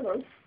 Hello.